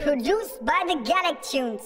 Produced by The Galactunes.